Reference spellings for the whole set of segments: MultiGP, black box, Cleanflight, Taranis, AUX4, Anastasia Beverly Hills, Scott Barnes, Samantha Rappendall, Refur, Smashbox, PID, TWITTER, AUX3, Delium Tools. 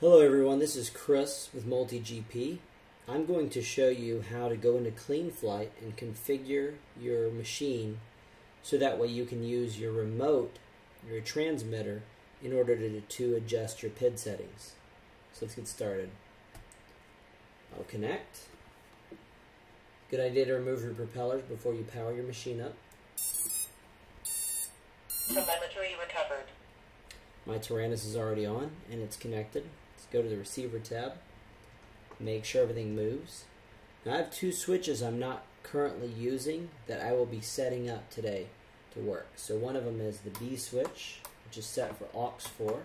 Hello everyone, this is Chris with MultiGP. I'm going to show you how to go into Cleanflight and configure your machine so that way you can use your remote, your transmitter, in order to adjust your PID settings. So let's get started. I'll connect. Good idea to remove your propellers before you power your machine up. Telemetry recovered. My Taranis is already on and it's connected. Go to the receiver tab, make sure everything moves. Now I have two switches I'm not currently using that I will be setting up today to work. So one of them is the B switch, which is set for AUX4.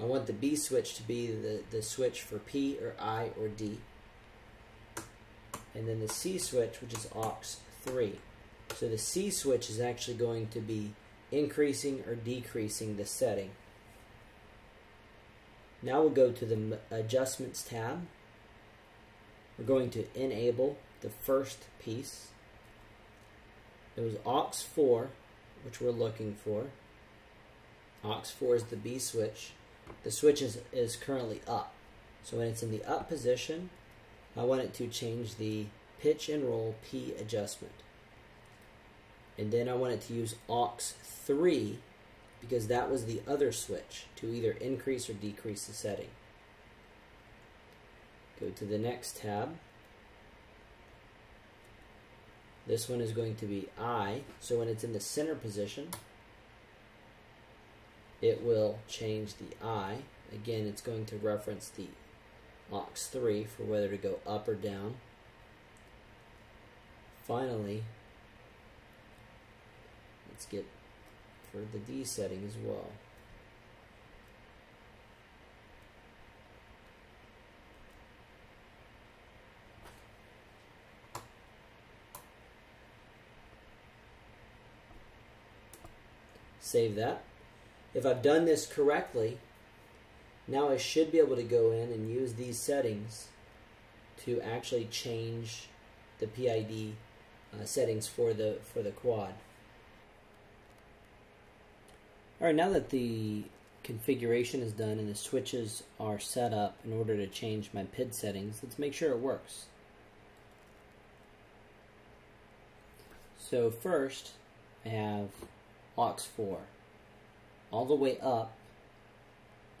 I want the B switch to be the switch for P or I or D. And then the C switch, which is AUX3. So the C switch is actually going to be increasing or decreasing the setting. Now we'll go to the Adjustments tab. We're going to enable the first piece. It was AUX4, which we're looking for. AUX4 is the B switch. The switch is currently up. So when it's in the up position, I want it to change the pitch and roll P adjustment. And then I want it to use AUX3 because that was the other switch to either increase or decrease the setting. Go to the next tab. This one is going to be I, so when it's in the center position, it will change the I. Again, it's going to reference the AUX3 for whether to go up or down. Finally, let's get for the D setting as well. Save that. If I've done this correctly, now I should be able to go in and use these settings to actually change the PID settings for the quad. Alright, now that the configuration is done and the switches are set up in order to change my PID settings, let's make sure it works. So first, I have AUX4. All the way up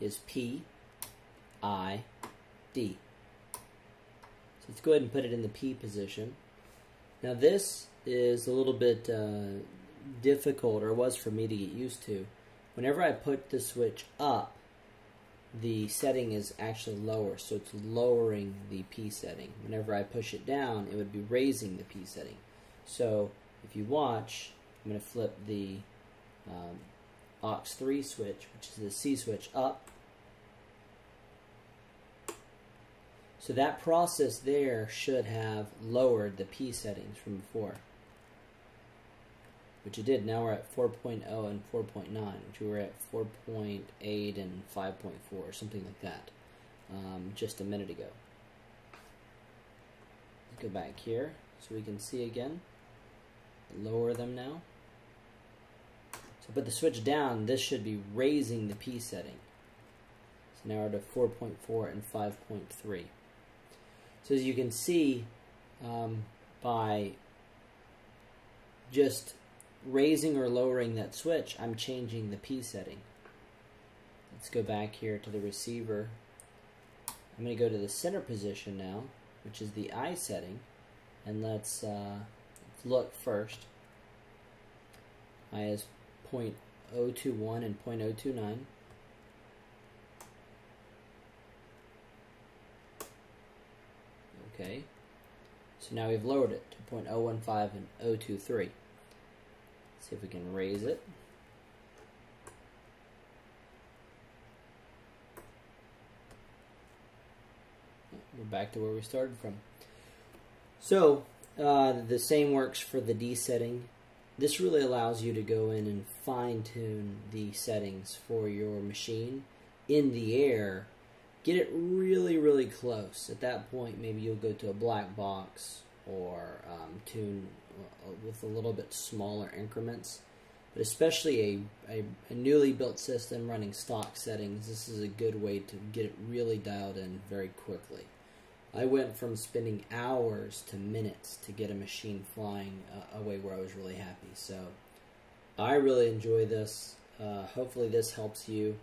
is P, I, D. So let's go ahead and put it in the P position. Now this is a little bit difficult, or was for me to get used to. Whenever I put the switch up, the setting is actually lower, so it's lowering the P setting. Whenever I push it down, it would be raising the P setting. So if you watch, I'm going to flip the AUX3 switch, which is the C switch, up. So that process there should have lowered the P settings from before, which it did. Now we're at 4.0 and 4.9, which we were at 4.8 and 5.4, or something like that, just a minute ago. Let's go back here so we can see again. Lower them now. So put the switch down, this should be raising the P setting. So now we're to 4.4 and 5.3. So as you can see, by just raising or lowering that switch, I'm changing the P setting. Let's go back here to the receiver. I'm going to go to the center position now, which is the I setting, and let's look first. I is 0.021 and 0.029. Okay, so now we've lowered it to 0.015 and 0.023. See if we can raise it. We're back to where we started from. So the same works for the D setting. This really allows you to go in and fine-tune the settings for your machine in the air. Get it really, really close. At that point, maybe you'll go to a black box or tune with a little bit smaller increments. but especially a newly built system running stock settings, this is a good way to get it really dialed in very quickly. I went from spending hours to minutes to get a machine flying a way where I was really happy. So I really enjoy this. Hopefully this helps you.